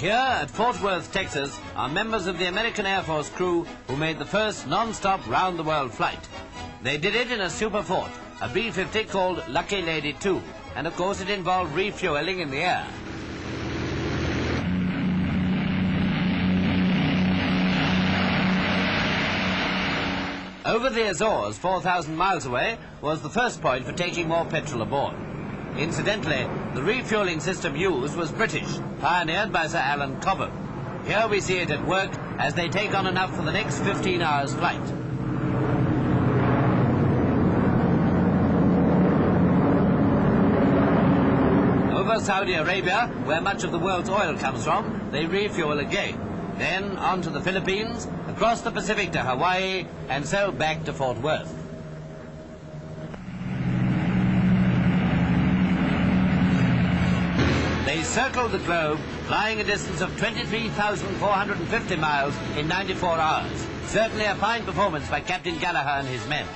Here at Fort Worth, Texas, are members of the American Air Force crew who made the first non-stop round-the-world flight. They did it in a super fort, a B-50 called Lucky Lady II, and of course it involved refueling in the air. Over the Azores, 4,000 miles away, was the first point for taking more petrol aboard. Incidentally, the refueling system used was British, pioneered by Sir Alan Cobham. Here we see it at work as they take on enough for the next 15 hours' flight. Over Saudi Arabia, where much of the world's oil comes from, they refuel again. Then on to the Philippines, across the Pacific to Hawaii, and so back to Fort Worth. They circled the globe, flying a distance of 23,450 miles in 94 hours. Certainly a fine performance by Captain Gallagher and his men.